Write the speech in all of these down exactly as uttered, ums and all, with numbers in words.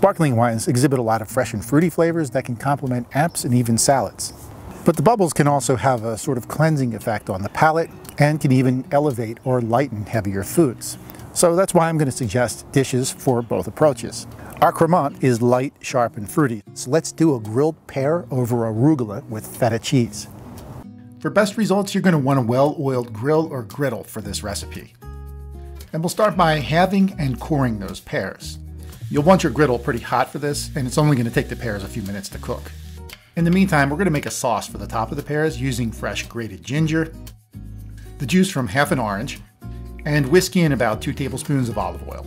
Sparkling wines exhibit a lot of fresh and fruity flavors that can complement apps and even salads. But the bubbles can also have a sort of cleansing effect on the palate and can even elevate or lighten heavier foods. So that's why I'm going to suggest dishes for both approaches. Our Crémant is light, sharp, and fruity, so let's do a grilled pear over arugula with feta cheese. For best results, you're going to want a well-oiled grill or griddle for this recipe. And we'll start by halving and coring those pears. You'll want your griddle pretty hot for this, and it's only going to take the pears a few minutes to cook. In the meantime, we're going to make a sauce for the top of the pears using fresh grated ginger, the juice from half an orange, and whiskey and about two tablespoons of olive oil.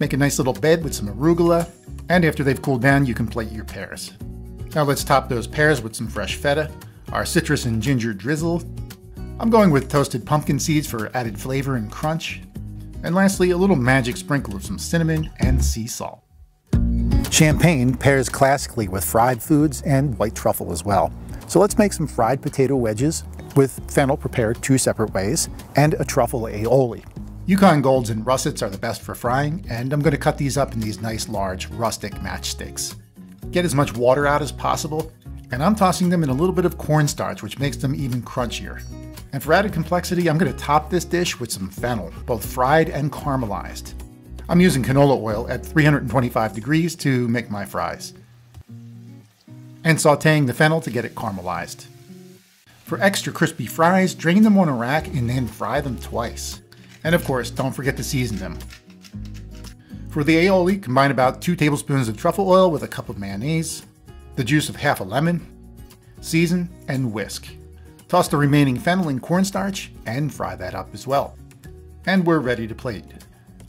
Make a nice little bed with some arugula, and after they've cooled down, you can plate your pears. Now let's top those pears with some fresh feta, our citrus and ginger drizzle. I'm going with toasted pumpkin seeds for added flavor and crunch. And lastly, a little magic sprinkle of some cinnamon and sea salt. Champagne pairs classically with fried foods and white truffle as well. So let's make some fried potato wedges with fennel prepared two separate ways and a truffle aioli. Yukon Golds and Russets are the best for frying, and I'm going to cut these up in these nice large rustic matchsticks. Get as much water out as possible, and I'm tossing them in a little bit of cornstarch, which makes them even crunchier. And for added complexity, I'm going to top this dish with some fennel, both fried and caramelized. I'm using canola oil at three hundred twenty-five degrees to make my fries, and sauteing the fennel to get it caramelized. For extra crispy fries, drain them on a rack and then fry them twice. And of course, don't forget to season them. For the aioli, combine about two tablespoons of truffle oil with a cup of mayonnaise, the juice of half a lemon, season, and whisk. Toss the remaining fennel in cornstarch and fry that up as well. And we're ready to plate.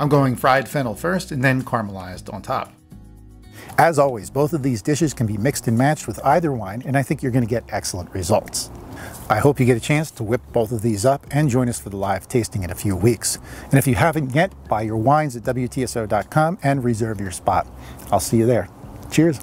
I'm going fried fennel first and then caramelized on top. As always, both of these dishes can be mixed and matched with either wine, and I think you're going to get excellent results. I hope you get a chance to whip both of these up and join us for the live tasting in a few weeks. And if you haven't yet, buy your wines at W T S O dot com and reserve your spot. I'll see you there. Cheers.